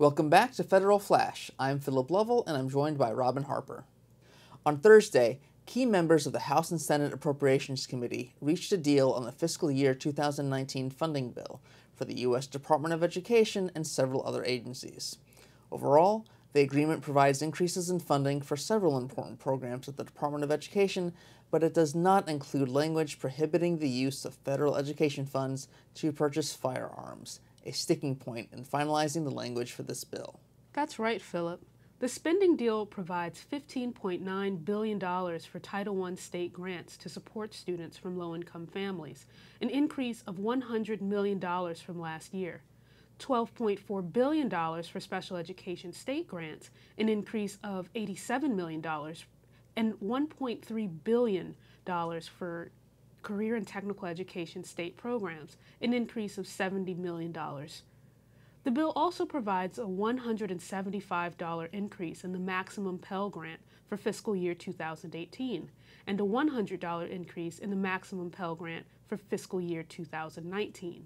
Welcome back to Federal Flash. I'm Philip Lovell, and I'm joined by Robin Harper. On Thursday, key members of the House and Senate Appropriations Committee reached a deal on the fiscal year 2019 funding bill for the U.S. Department of Education and several other agencies. Overall, the agreement provides increases in funding for several important programs at the Department of Education, but it does not include language prohibiting the use of federal education funds to purchase firearms, a sticking point in finalizing the language for this bill. That's right, Philip. The spending deal provides $15.9 billion for Title I state grants to support students from low-income families, an increase of $100 million from last year, $12.4 billion for special education state grants, an increase of $87 million, and $1.3 billion for career and technical education state programs, an increase of $70 million. The bill also provides a $175 increase in the maximum Pell Grant for fiscal year 2018 and a $100 increase in the maximum Pell Grant for fiscal year 2019.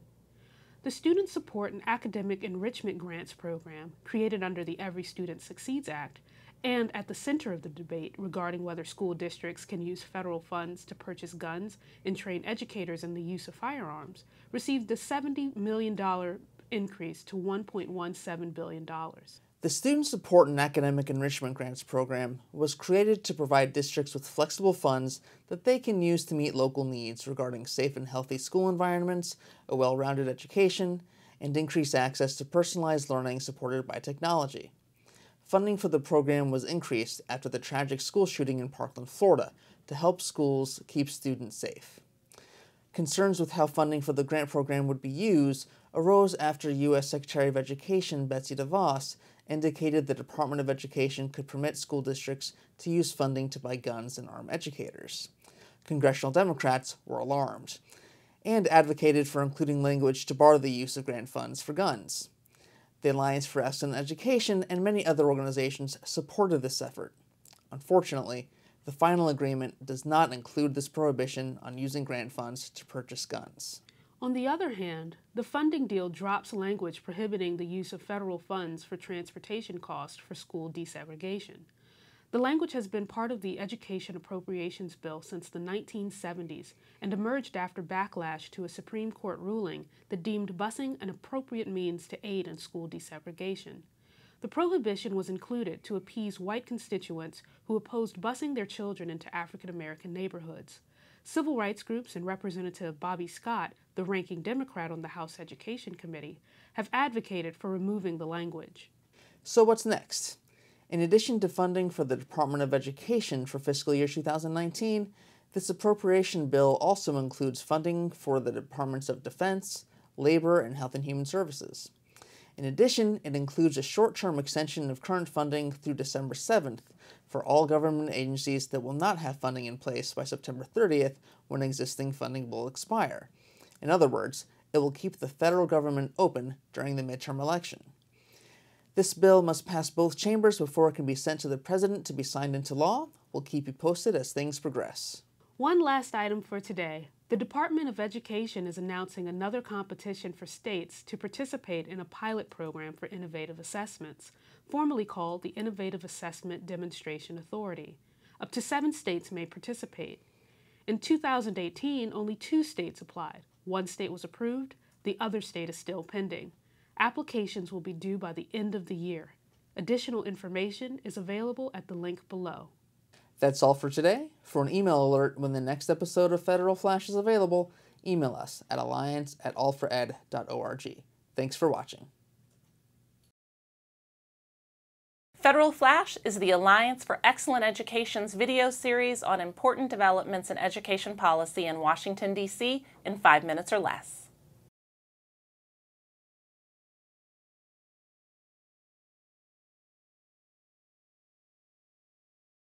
The Student Support and Academic Enrichment Grants Program, created under the Every Student Succeeds Act, and at the center of the debate regarding whether school districts can use federal funds to purchase guns and train educators in the use of firearms, received a $70 million increase to $1.17 billion. The Student Support and Academic Enrichment Grants Program was created to provide districts with flexible funds that they can use to meet local needs regarding safe and healthy school environments, a well-rounded education, and increased access to personalized learning supported by technology. Funding for the program was increased after the tragic school shooting in Parkland, Florida, to help schools keep students safe. Concerns with how funding for the grant program would be used arose after U.S. Secretary of Education Betsy DeVos indicated the Department of Education could permit school districts to use funding to buy guns and arm educators. Congressional Democrats were alarmed and advocated for including language to bar the use of grant funds for guns. The Alliance for Excellent Education and many other organizations supported this effort. Unfortunately, the final agreement does not include this prohibition on using grant funds to purchase guns. On the other hand, the funding deal drops language prohibiting the use of federal funds for transportation costs for school desegregation. The language has been part of the Education Appropriations Bill since the 1970s and emerged after backlash to a Supreme Court ruling that deemed busing an appropriate means to aid in school desegregation. The prohibition was included to appease white constituents who opposed busing their children into African American neighborhoods. Civil rights groups and Representative Bobby Scott, the ranking Democrat on the House Education Committee, have advocated for removing the language. So what's next? In addition to funding for the Department of Education for fiscal year 2019, this appropriation bill also includes funding for the Departments of Defense, Labor, and Health and Human Services. In addition, it includes a short-term extension of current funding through December 7th for all government agencies that will not have funding in place by September 30th when existing funding will expire. In other words, it will keep the federal government open during the midterm election. This bill must pass both chambers before it can be sent to the president to be signed into law. We'll keep you posted as things progress. One last item for today. The Department of Education is announcing another competition for states to participate in a pilot program for innovative assessments, formerly called the Innovative Assessment Demonstration Authority. Up to 7 states may participate. In 2018, only 2 states applied. 1 state was approved, the other state is still pending. Applications will be due by the end of the year. Additional information is available at the link below. That's all for today. For an email alert when the next episode of Federal Flash is available, email us at alliance@allfored.org. Thanks for watching. Federal Flash is the Alliance for Excellent Education's video series on important developments in education policy in Washington, D.C. in 5 minutes or less.